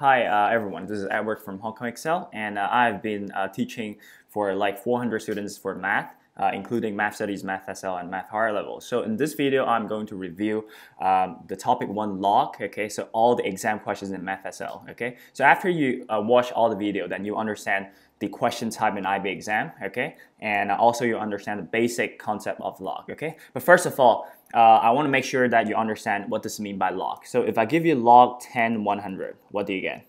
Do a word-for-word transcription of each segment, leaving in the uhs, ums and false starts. Hi uh, everyone, this is Edward from Hong Kong Excel, and uh, I've been uh, teaching for like four hundred students for math, uh, including math studies, math S L, and math higher level. So in this video, I'm going to review um, the topic one log, okay, so all the exam questions in math S L, okay. So after you uh, watch all the video, then you understand the question type in I B exam, okay, and also you understand the basic concept of log, okay. But first of all, Uh, I want to make sure that you understand what this means by log. So if I give you log ten, one hundred, what do you get?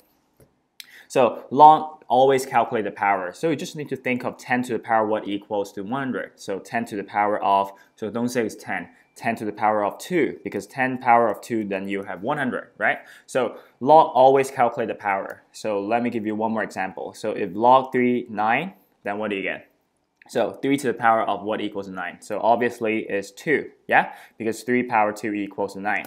So log, always calculate the power. So you just need to think of ten to the power what equals to one hundred. So ten to the power of, so don't say it's ten. ten to the power of two, because ten power of two, then you have one hundred, right? So log, always calculate the power. So let me give you one more example. So if log three, nine, then what do you get? So three to the power of what equals nine? So obviously is two, yeah? Because three power two equals nine.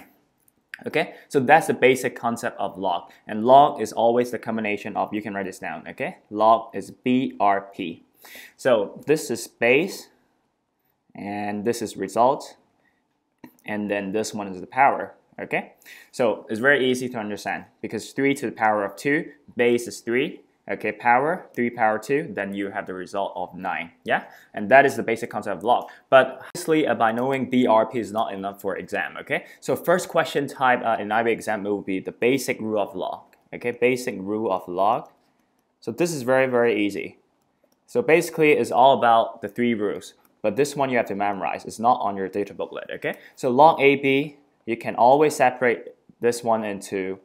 Okay, so that's the basic concept of log. And log is always the combination of, you can write this down, okay? Log is B R P. So this is base, and this is result, and then this one is the power, okay? So it's very easy to understand, because three to the power of two, base is three, okay, power, three power two, then you have the result of nine, yeah? And that is the basic concept of log. But obviously, uh, by knowing B R P is not enough for exam, okay? So first question type uh, in I B exam will be the basic rule of log, okay? Basic rule of log. So this is very, very easy. So basically, it's all about the three rules. But this one you have to memorize. It's not on your data booklet, okay? So log A B, you can always separate this one into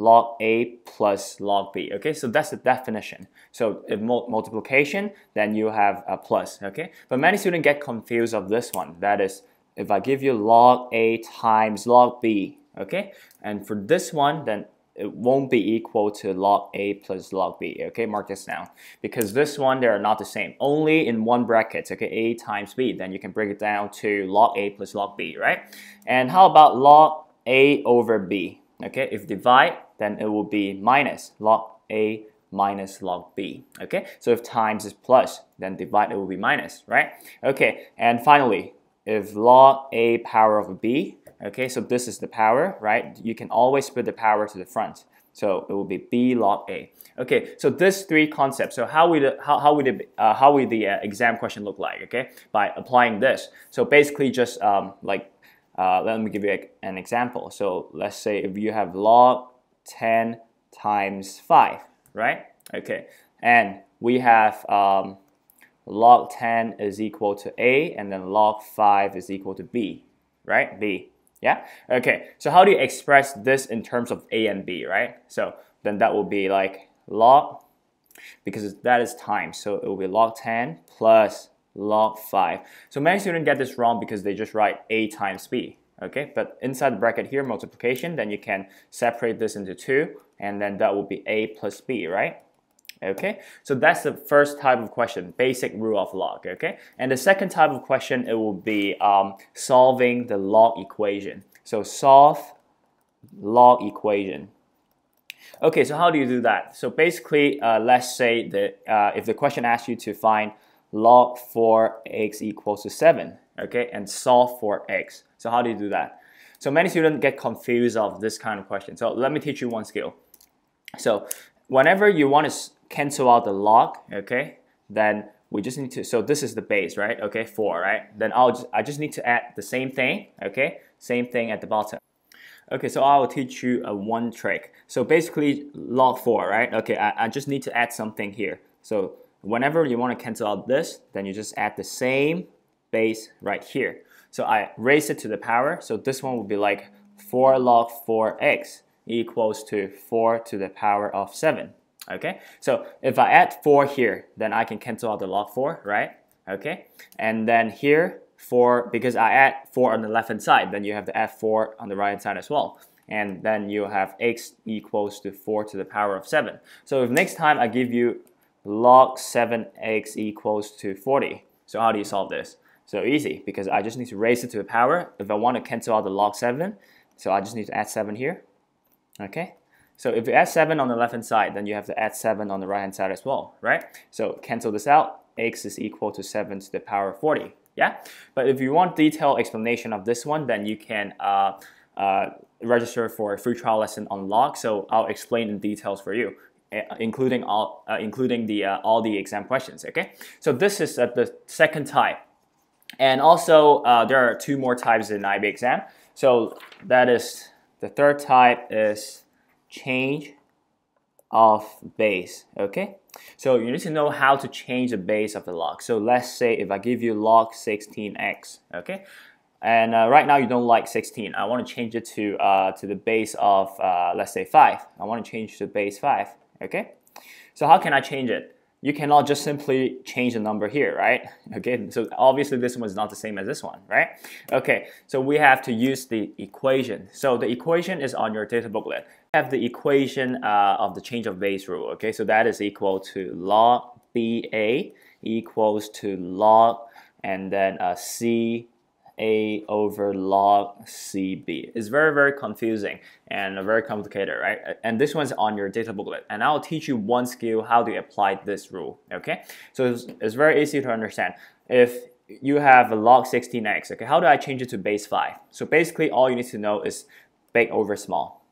log A plus log B, okay? So that's the definition. So if mul multiplication, then you have a plus, okay? But many students get confused of this one. That is, if I give you log A times log B, okay? And for this one, then it won't be equal to log A plus log B, okay? Mark this down. Because this one, they are not the same. Only in one bracket, okay? A times B, then you can break it down to log A plus log B, right? And how about log A over B? Okay, if divide, then it will be minus log A minus log B, okay? So if times is plus, then divide, it will be minus, right? Okay, and finally, if log A power of B, okay, so this is the power, right? You can always put the power to the front. So it will be B log A. Okay, so this three concepts. So how would how, how would it, uh, how would the uh, exam question look like, okay? By applying this. So basically just um, like, Uh, let me give you a, an example. So let's say if you have log ten times five, right? Okay, and we have um, log ten is equal to A, and then log five is equal to B, right? B, yeah? Okay, so how do you express this in terms of A and B, right? So then that will be like log, because that is time, so it will be log ten plus log five. So many students get this wrong because they just write A times B, okay? But inside the bracket here, multiplication, then you can separate this into two, and then that will be A plus B, right? Okay, so that's the first type of question, basic rule of log, okay? And the second type of question, it will be um, solving the log equation. So solve log equation. Okay, so how do you do that? So basically, uh, let's say that uh, if the question asks you to find log four x equals to seven, okay, and solve for x. So how do you do that? So many students get confused of this kind of question. So let me teach you one skill. So whenever you want to cancel out the log, okay, then we just need to, so this is the base, right? Okay, four, right? Then I'll just, I just need to add the same thing, okay, same thing at the bottom. Okay, so I will teach you a one trick. So basically log four, right? Okay, I, I just need to add something here. So whenever you want to cancel out this, then you just add the same base right here. So I raise it to the power. So this one will be like four log four x equals to four to the power of seven. Okay, so if I add four here, then I can cancel out the log four, right? Okay, and then here, four, because I add four on the left-hand side, then you have to add four on the right-hand side as well. And then you have x equals to four to the power of seven. So if next time I give you log seven x equals to forty. So how do you solve this? So easy, because I just need to raise it to the power. If I want to cancel out the log seven, so I just need to add seven here. Okay, so if you add seven on the left hand side, then you have to add seven on the right hand side as well, right? So cancel this out, x is equal to seven to the power of forty, yeah? But if you want detailed explanation of this one, then you can uh, uh, register for a free trial lesson on Log, so I'll explain in details for you, including all uh, including the uh, all the exam questions. Okay, so this is uh, the second type, and also uh, there are two more types in I B exam. So that is the third type is change of base. Okay, so you need to know how to change the base of the log. So let's say if I give you log sixteen x, okay, and uh, right now you don't like sixteen. I want to change it to uh, to the base of uh, let's say five. I want to change to base five. Okay, so how can I change it? You cannot just simply change the number here, right? Okay, so obviously this one is not the same as this one, right? Okay, so we have to use the equation. So the equation is on your data booklet. You have the equation uh, of the change of base rule. Okay, so that is equal to log B A equals to log and then uh, C A over log C B. It's very, very confusing and very complicated, right? And this one's on your data booklet. And I'll teach you one skill how to apply this rule, okay? So it's, it's very easy to understand. If you have a log sixteen x, okay, how do I change it to base five? So basically all you need to know is big over small,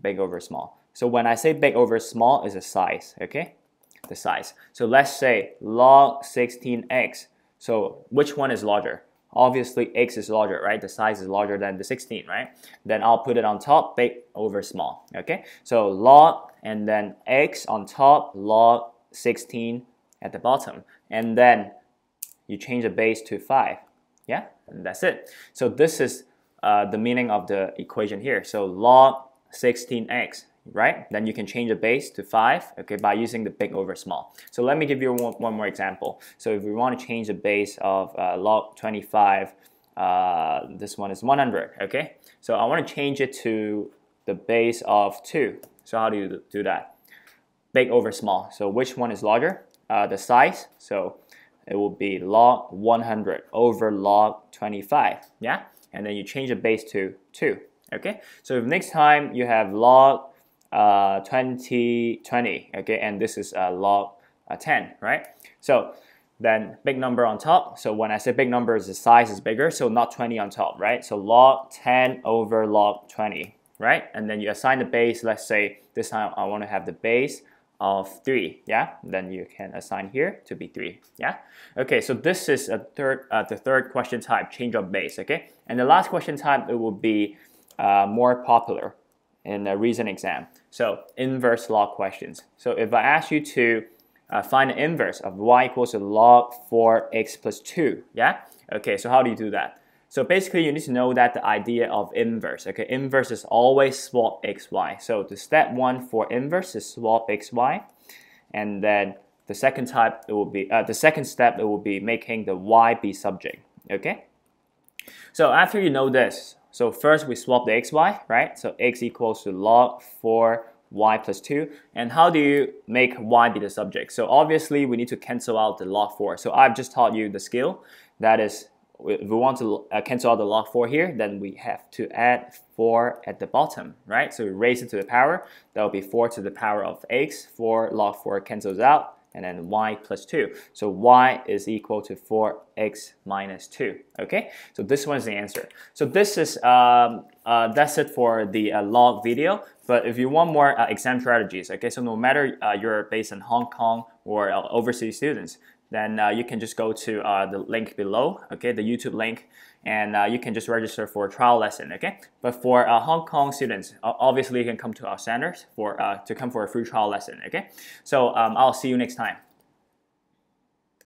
big over small. So when I say big over small is a size, okay? The size. So let's say log sixteen x. So which one is larger? Obviously x is larger, right? The size is larger than the sixteen, right? Then I'll put it on top, big over small, okay? So log and then x on top, log sixteen at the bottom. And then you change the base to five, yeah? And that's it. So this is uh, the meaning of the equation here. So log sixteen x, right? Then you can change the base to five, okay, by using the big over small. So let me give you one, one more example. So if we want to change the base of uh, log twenty-five, uh, this one is one hundred, okay? So I want to change it to the base of two. So how do you do that? Big over small. So which one is larger? Uh, the size. So it will be log one hundred over log twenty-five, yeah? And then you change the base to two, okay? So if next time you have log uh twenty twenty, okay, and this is a uh, log uh, ten, right? So then big number on top. So when I say big numbers, the size is bigger, so not twenty on top, right? So log ten over log twenty, right? And then you assign the base. Let's say this time I want to have the base of three, yeah? Then you can assign here to be three, yeah? Okay, so this is a third uh, the third question type, change of base, okay? And the last question type, it will be uh, more popular in a recent exam. So inverse log questions. So if I ask you to uh, find the inverse of y equals to log four x plus two, yeah? Okay, so how do you do that? So basically you need to know that the idea of inverse, okay? Inverse is always swap xy. So the step one for inverse is swap xy, and then the second type it will be, uh, the second step it will be making the y be subject, okay? So after you know this, so first we swap the xy, right? So x equals to log four y plus two. And how do you make y be the subject? So obviously we need to cancel out the log four. So I've just taught you the skill. That is, if we want to cancel out the log four here, then we have to add four at the bottom, right? So we raise it to the power. That will be four to the power of x. four log four cancels out. And then y plus two. So y is equal to four x minus two. Okay, so this one is the answer. So this is um, uh, that's it for the uh, log video. But if you want more uh, exam strategies, okay, so no matter uh, you're based in Hong Kong or uh, overseas students, then uh, you can just go to uh, the link below, okay, the YouTube link, and uh, you can just register for a trial lesson, okay? But for uh, Hong Kong students, obviously you can come to our centers for, uh, to come for a free trial lesson, okay? So um, I'll see you next time.